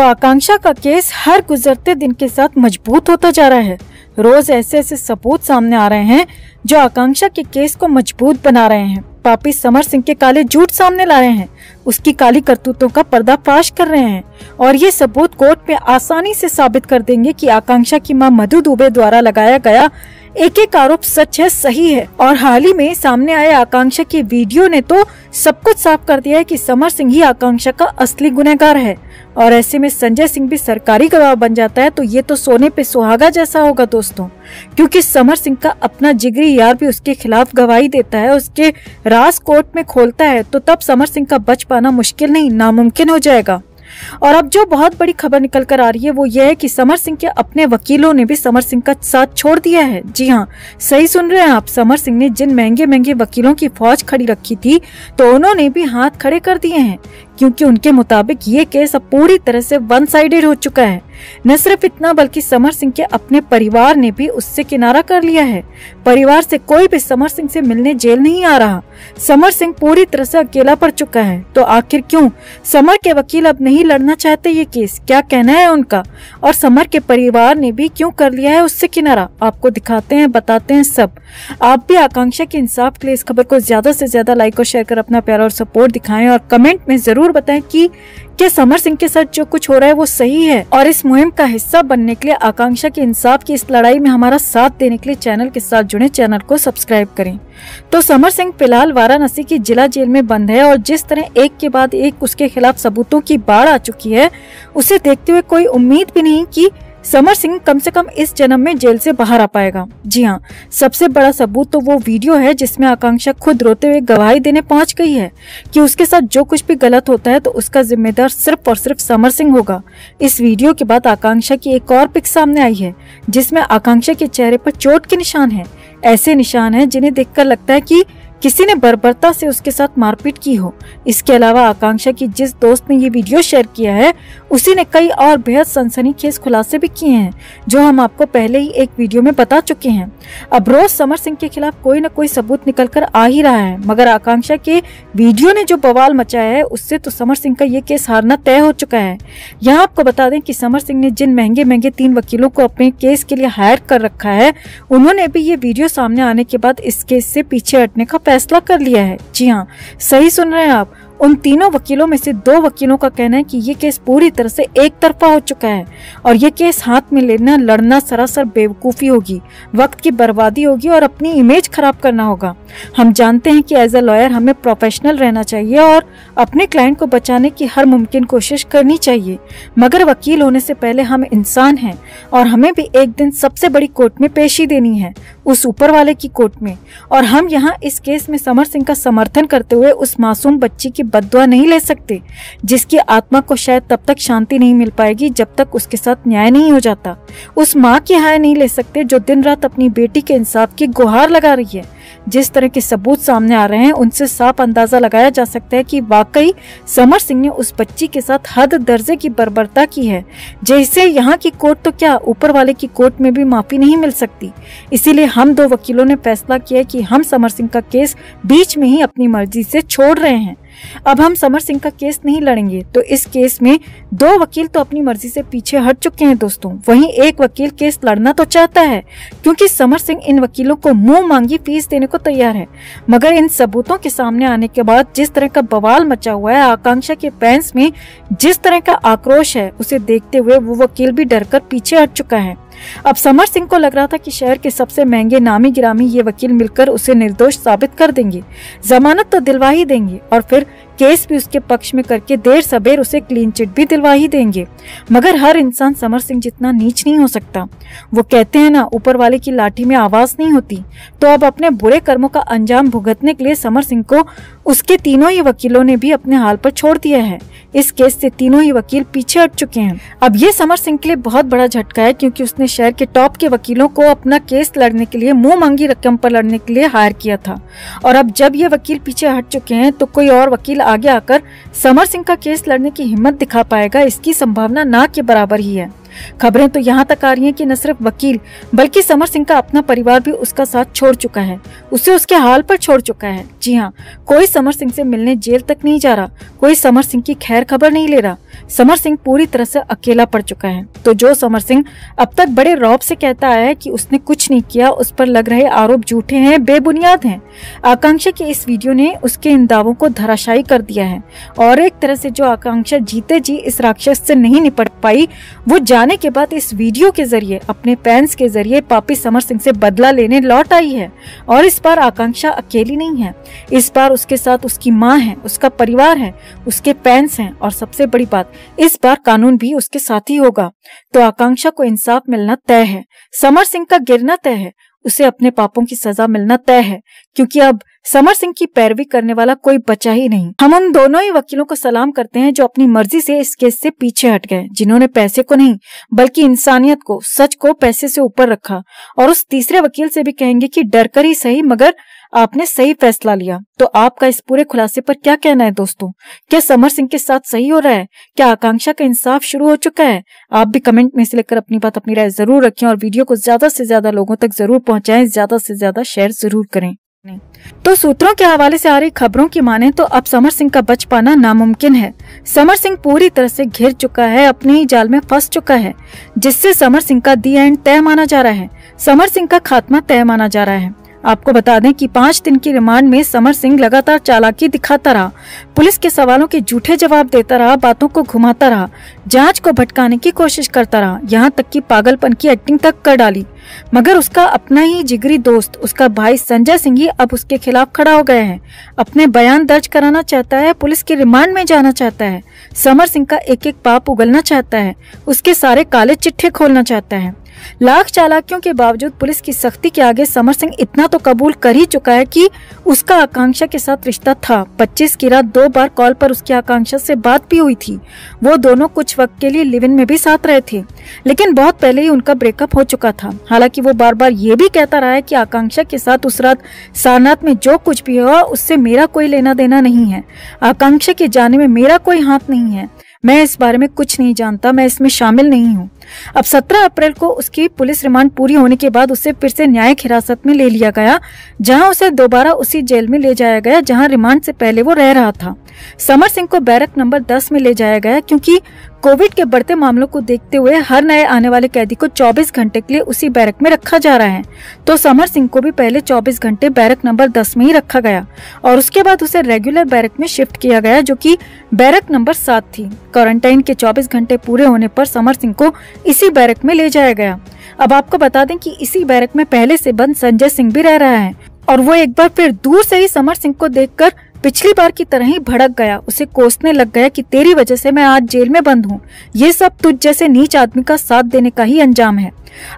तो आकांक्षा का केस हर गुजरते दिन के साथ मजबूत होता जा रहा है। रोज ऐसे ऐसे सबूत सामने आ रहे हैं जो आकांक्षा के केस को मजबूत बना रहे हैं। पापी समर सिंह के काले झूठ सामने ला रहे हैं, उसकी काली करतूतों का पर्दाफाश कर रहे हैं और ये सबूत कोर्ट में आसानी से साबित कर देंगे कि आकांक्षा की मां मधु दुबे द्वारा लगाया गया एक एक आरोप सच है, सही है। और हाल ही में सामने आए आकांक्षा की वीडियो ने तो सब कुछ साफ कर दिया है कि समर सिंह ही आकांक्षा का असली गुनहगार है। और ऐसे में संजय सिंह भी सरकारी गवाह बन जाता है तो ये तो सोने पे सुहागा जैसा होगा दोस्तों, क्योंकि समर सिंह का अपना जिगरी यार भी उसके खिलाफ गवाही देता है, उसके राज कोर्ट में खोलता है, तो तब समर सिंह का बच पाना मुश्किल नहीं, नामुमकिन हो जाएगा। और अब जो बहुत बड़ी खबर निकल कर आ रही है वो ये है कि समर सिंह के अपने वकीलों ने भी समर सिंह का साथ छोड़ दिया है। जी हाँ, सही सुन रहे हैं आप, समर सिंह ने जिन महंगे महंगे वकीलों की फौज खड़ी रखी थी तो उन्होंने भी हाथ खड़े कर दिए हैं, क्योंकि उनके मुताबिक ये केस अब पूरी तरह से वन साइडेड हो चुका है। न सिर्फ इतना बल्कि समर सिंह के अपने परिवार ने भी उससे किनारा कर लिया है। परिवार से कोई भी समर सिंह से मिलने जेल नहीं आ रहा। समर सिंह पूरी तरह से अकेला पड़ चुका है। तो आखिर क्यों समर के वकील अब नहीं लड़ना चाहते ये केस, क्या कहना है उनका, और समर के परिवार ने भी क्यों कर लिया है उससे किनारा, आपको दिखाते हैं, बताते हैं सब। आप भी आकांक्षा के इंसाफ के लिए इस खबर को ज्यादा से ज्यादा लाइक और शेयर कर अपना प्यार और सपोर्ट दिखाएं और कमेंट में जरूर बताएं कि क्या समर सिंह के साथ जो कुछ हो रहा है वो सही है। और इस मुहिम का हिस्सा बनने के लिए, आकांक्षा के इंसाफ की इस लड़ाई में हमारा साथ देने के लिए चैनल के साथ जुड़े, चैनल को सब्सक्राइब करें। तो समर सिंह फिलहाल वाराणसी की जिला जेल में बंद है और जिस तरह एक के बाद एक उसके खिलाफ सबूतों की बाढ़ आ चुकी है उसे देखते हुए कोई उम्मीद भी नहीं कि समर सिंह कम से कम इस जन्म में जेल से बाहर आ पाएगा। जी हाँ, सबसे बड़ा सबूत तो वो वीडियो है जिसमें आकांक्षा खुद रोते हुए गवाही देने पहुंच गई है कि उसके साथ जो कुछ भी गलत होता है तो उसका जिम्मेदार सिर्फ और सिर्फ समर सिंह होगा। इस वीडियो के बाद आकांक्षा की एक और पिक सामने आई है जिसमें आकांक्षा के चेहरे पर चोट के निशान है। ऐसे निशान है जिन्हें देखकर लगता है कि किसी ने बर्बरता से उसके साथ मारपीट की हो। इसके अलावा आकांक्षा की जिस दोस्त ने ये वीडियो शेयर किया है उसी ने कई और बेहद सनसनीखेज खुलासे भी किए हैं जो हम आपको पहले ही एक वीडियो में बता चुके हैं। अब रोज समर सिंह के खिलाफ कोई न कोई सबूत निकल कर आ ही रहा है, मगर आकांक्षा के वीडियो ने जो बवाल मचाया है उससे तो समर सिंह का ये केस हारना तय हो चुका है। यहाँ आपको बता दें कि समर सिंह ने जिन महंगे महंगे 3 वकीलों को अपने केस के लिए हायर कर रखा है उन्होंने भी ये वीडियो सामने आने के बाद इस केस से पीछे हटने का फैसला कर लिया है। जी हाँ, सही सुन रहे हैं आप, उन 3 वकीलों में से 2 वकीलों का कहना है कि ये केस पूरी तरह से एक तरफा हो चुका है और ये केस हाथ में लेना लड़ना सरासर बेवकूफ़ी होगी, वक्त की बर्बादी होगी और अपनी इमेज खराब करना होगा। हम जानते हैं कि एज अ लॉयर हमें प्रोफेशनल रहना चाहिए और अपने क्लाइंट को बचाने की हर मुमकिन कोशिश करनी चाहिए, मगर वकील होने से पहले हम इंसान हैं और हमें भी एक दिन सबसे बड़ी कोर्ट में पेशी देनी है, उस ऊपर वाले की कोर्ट में। और हम यहाँ इस केस में समर सिंह का समर्थन करते हुए उस मासूम बच्ची की बददुआ नहीं ले सकते जिसकी आत्मा को शायद तब तक शांति नहीं मिल पाएगी जब तक उसके साथ न्याय नहीं हो जाता। उस माँ की हाय नहीं ले सकते जो दिन रात अपनी बेटी के इंसाफ की गुहार लगा रही है। जिस तरह के सबूत सामने आ रहे हैं उनसे साफ अंदाजा लगाया जा सकता है कि वाकई समर सिंह ने उस बच्ची के साथ हद दर्जे की बर्बरता की है, जैसे यहाँ की कोर्ट तो क्या ऊपर वाले की कोर्ट में भी माफी नहीं मिल सकती। इसीलिए हम 2 वकीलों ने फैसला किया कि हम समर सिंह का केस बीच में ही अपनी मर्जी से छोड़ रहे हैं। अब हम समर सिंह का केस नहीं लड़ेंगे। तो इस केस में 2 वकील तो अपनी मर्जी से पीछे हट चुके हैं दोस्तों, वहीं एक वकील केस लड़ना तो चाहता है क्योंकि समर सिंह इन वकीलों को मुंह मांगी फीस देने को तैयार है, मगर इन सबूतों के सामने आने के बाद जिस तरह का बवाल मचा हुआ है, आकांक्षा के फैंस में जिस तरह का आक्रोश है, उसे देखते हुए वो वकील भी डर कर पीछे हट चुका है। अब समर सिंह को लग रहा था कि शहर के सबसे महंगे नामी गिरामी ये वकील मिलकर उसे निर्दोष साबित कर देंगे, जमानत तो दिलवा ही देंगे और फिर केस भी उसके पक्ष में करके देर सबेर उसे क्लीन चिट भी दिलवा ही देंगे। मगर हर इंसान समर सिंह जितना नीच नहीं हो सकता। वो कहते हैं ना, ऊपर वाले की लाठी में आवाज नहीं होती। तो अब अपने बुरे कर्मों का अंजाम भुगतने के लिए समर सिंह को उसके 3 ही वकीलों ने भी अपने हाल पर छोड़ दिया है। इस केस से 3 ही वकील पीछे हट चुके हैं। अब ये समर सिंह के लिए बहुत बड़ा झटका है क्योंकि उसने शहर के टॉप के वकीलों को अपना केस लड़ने के लिए मुंह मांगी रकम पर लड़ने के लिए हायर किया था और अब जब ये वकील पीछे हट चुके हैं तो कोई और वकील आगे आकर समर सिंह का केस लड़ने की हिम्मत दिखा पाएगा, इसकी संभावना ना के बराबर ही है। खबरें तो यहाँ तक आ रही हैं कि न सिर्फ वकील बल्कि समर सिंह का अपना परिवार भी उसका साथ छोड़ चुका है, उसे उसके हाल पर छोड़ चुका है। जी हाँ, कोई समर सिंह से मिलने जेल तक नहीं जा रहा, कोई समर सिंह की खैर खबर नहीं ले रहा। समर सिंह पूरी तरह से अकेला पड़ चुका है। तो जो समर सिंह अब तक बड़े रौब से कहता है कि उसने कुछ नहीं किया, उस पर लग रहे आरोप झूठे हैं, बेबुनियाद हैं। आकांक्षा के इस वीडियो ने उसके इन दावों को धराशायी कर दिया है और एक तरह से जो आकांक्षा जीते जी इस राक्षस से नहीं निपट पाई, वो जाने के बाद इस वीडियो के जरिए अपने फैंस के जरिए पापी समर सिंह से बदला लेने लौट आई है। और इस बार आकांक्षा अकेली नहीं है, इस बार उसके साथ उसकी माँ है, उसका परिवार है, उसके फैंस हैं और सबसे बड़ी बात इस बार कानून भी उसके साथ ही होगा। तो आकांक्षा को इंसाफ मिलना तय है, समर सिंह का गिरना तय है, उसे अपने पापों की सजा मिलना तय है, क्योंकि अब समर सिंह की पैरवी करने वाला कोई बचा ही नहीं। हम उन दोनों ही वकीलों को सलाम करते हैं जो अपनी मर्जी से इस केस से पीछे हट गए, जिन्होंने पैसे को नहीं बल्कि इंसानियत को, सच को पैसे से ऊपर रखा। और उस तीसरे वकील से भी कहेंगे कि डर कर ही सही मगर आपने सही फैसला लिया। तो आपका इस पूरे खुलासे पर क्या कहना है दोस्तों? क्या समर सिंह के साथ सही हो रहा है? क्या आकांक्षा का इंसाफ शुरू हो चुका है? आप भी कमेंट में से लेकर अपनी बात, अपनी राय जरूर रखें और वीडियो को ज्यादा से ज्यादा लोगों तक जरूर पहुंचाएं, ज्यादा से ज्यादा शेयर जरूर करें। तो सूत्रों के हवाले से आ रही खबरों की माने तो अब समर सिंह का बच पाना नामुमकिन है। समर सिंह पूरी तरह से घिर चुका है, अपने ही जाल में फंस चुका है, जिससे समर सिंह का दी एंड तय माना जा रहा है, समर सिंह का खात्मा तय माना जा रहा है। आपको बता दें कि 5 दिन की रिमांड में समर सिंह लगातार चालाकी दिखाता रहा, पुलिस के सवालों के झूठे जवाब देता रहा, बातों को घुमाता रहा, जांच को भटकाने की कोशिश करता रहा, यहां तक कि पागलपन की एक्टिंग तक कर डाली। मगर उसका अपना ही जिगरी दोस्त, उसका भाई संजय सिंह ही अब उसके खिलाफ खड़ा हो गए हैं, अपने बयान दर्ज कराना चाहता है, पुलिस की रिमांड में जाना चाहता है, समर सिंह का एक एक पाप उगलना चाहता है, उसके सारे काले चिट्ठे खोलना चाहता है। लाख चालाकियों के बावजूद पुलिस की सख्ती के आगे समर सिंह इतना तो कबूल कर ही चुका है कि उसका आकांक्षा के साथ रिश्ता था। 25 की रात 2 बार कॉल पर उसकी आकांक्षा से बात भी हुई थी, वो दोनों कुछ वक्त के लिए लिव इन में भी साथ रहे थे, लेकिन बहुत पहले ही उनका ब्रेकअप हो चुका था। हालांकि वो बार बार ये भी कहता रहा है कि आकांक्षा के साथ उस रात सारनाथ में जो कुछ भी हुआ उससे मेरा कोई लेना देना नहीं है, आकांक्षा के जाने में मेरा कोई हाथ नहीं है, मैं इस बारे में कुछ नहीं जानता, मैं इसमें शामिल नहीं हूँ। अब 17 अप्रैल को उसकी पुलिस रिमांड पूरी होने के बाद उसे फिर से न्यायिक हिरासत में ले लिया गया, जहां उसे दोबारा उसी जेल में ले जाया गया जहां रिमांड से पहले वो रह रहा था। समर सिंह को बैरक नंबर 10 में ले जाया गया, क्योंकि कोविड के बढ़ते मामलों को देखते हुए हर नए आने वाले कैदी को 24 घंटे के लिए उसी बैरक में रखा जा रहा है। तो समर सिंह को भी पहले 24 घंटे बैरक नंबर 10 में ही रखा गया और उसके बाद उसे रेगुलर बैरक में शिफ्ट किया गया, जो कि बैरक नंबर 7 थी। क्वारंटाइन के 24 घंटे पूरे होने पर समर सिंह को इसी बैरक में ले जाया गया। अब आपको बता दें कि इसी बैरक में पहले से बंद संजय सिंह भी रह रहा है और वो एक बार फिर दूर से ही समर सिंह को देखकर पिछली बार की तरह ही भड़क गया, उसे कोसने लग गया कि तेरी वजह से मैं आज जेल में बंद हूँ, ये सब तुझ जैसे नीच आदमी का साथ देने का ही अंजाम है।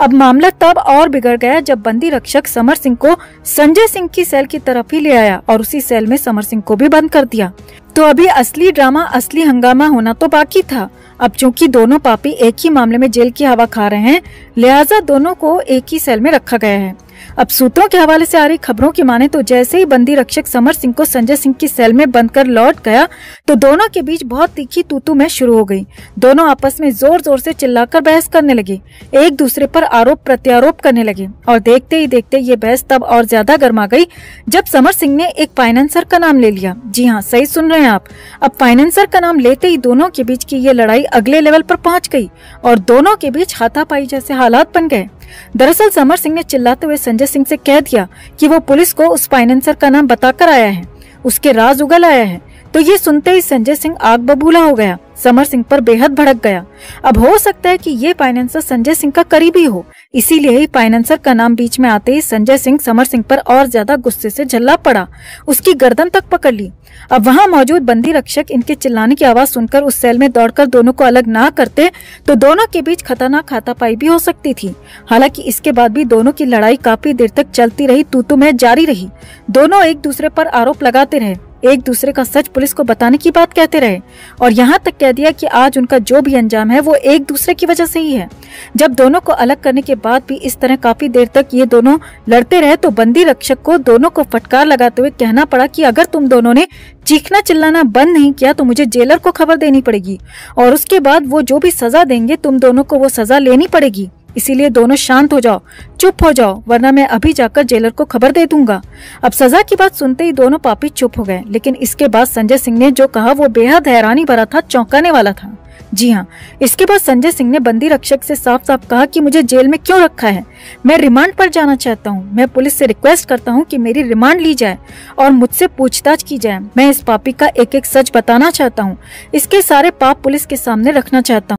अब मामला तब और बिगड़ गया जब बंदी रक्षक समर सिंह को संजय सिंह की सेल की तरफ ही ले आया और उसी सेल में समर सिंह को भी बंद कर दिया। तो अभी असली ड्रामा, असली हंगामा होना तो बाकी था। अब चूंकि दोनों पापी एक ही मामले में जेल की हवा खा रहे हैं, लिहाजा दोनों को एक ही सेल में रखा गया है। अब सूत्रों के हवाले से आ रही खबरों की माने तो जैसे ही बंदी रक्षक समर सिंह को संजय सिंह की सेल में बंद कर लौट गया तो दोनों के बीच बहुत तीखी तू-तू में शुरू हो गई। दोनों आपस में जोर जोर से चिल्लाकर बहस करने लगे, एक दूसरे पर आरोप प्रत्यारोप करने लगे और देखते ही देखते ये बहस तब और ज्यादा गर्मा गई जब समर सिंह ने एक फाइनेंसर का नाम ले लिया। जी हाँ, सही सुन रहे हैं आप। अब फाइनेंसर का नाम लेते ही दोनों के बीच की ये लड़ाई अगले लेवल पर पहुँच गई और दोनों के बीच हाथापाई जैसे हालात बन गए। दरअसल समर सिंह ने चिल्लाते हुए संजय सिंह से कह दिया कि वो पुलिस को उस फाइनेंसर का नाम बताकर आया है, उसके राज उगल आया है। तो ये सुनते ही संजय सिंह आग बबूला हो गया, समर सिंह पर बेहद भड़क गया। अब हो सकता है कि ये फाइनेंसर संजय सिंह का करीबी हो, इसीलिए ही फाइनेंसर का नाम बीच में आते ही संजय सिंह समर सिंह पर और ज्यादा गुस्से से झल्ला पड़ा, उसकी गर्दन तक पकड़ ली। अब वहाँ मौजूद बंदी रक्षक इनके चिल्लाने की आवाज सुनकर उस सेल में दौड़कर दोनों को अलग ना करते तो दोनों के बीच खतरनाक हाथापाई भी हो सकती थी। हालांकि इसके बाद भी दोनों की लड़ाई काफी देर तक चलती रही, तू-तू में जारी रही, दोनों एक दूसरे पर आरोप लगाते रहे। एक दूसरे का सच पुलिस को बताने की बात कहते रहे और यहाँ तक कह दिया कि आज उनका जो भी अंजाम है वो एक दूसरे की वजह से ही है। जब दोनों को अलग करने के बाद भी इस तरह काफी देर तक ये दोनों लड़ते रहे तो बंदी रक्षक को दोनों को फटकार लगाते हुए कहना पड़ा कि अगर तुम दोनों ने चीखना चिल्लाना बंद नहीं किया तो मुझे जेलर को खबर देनी पड़ेगी और उसके बाद वो जो भी सजा देंगे तुम दोनों को वो सजा लेनी पड़ेगी। इसीलिए दोनों शांत हो जाओ, चुप हो जाओ, वरना मैं अभी जाकर जेलर को खबर दे दूंगा। अब सजा की बात सुनते ही दोनों पापी चुप हो गए, लेकिन इसके बाद संजय सिंह ने जो कहा वो बेहद हैरानी भरा था, चौंकाने वाला था। जी हाँ, इसके बाद संजय सिंह ने बंदी रक्षक से साफ साफ कहा कि मुझे जेल में क्यों रखा है, मैं रिमांड पर जाना चाहता हूँ। मैं पुलिस से रिक्वेस्ट करता हूँ कि मेरी रिमांड ली जाए और मुझसे पूछताछ की जाए। मैं इस पापी का एक एक सच बताना चाहता हूँ, इसके सारे पाप पुलिस के सामने रखना चाहता हूँ।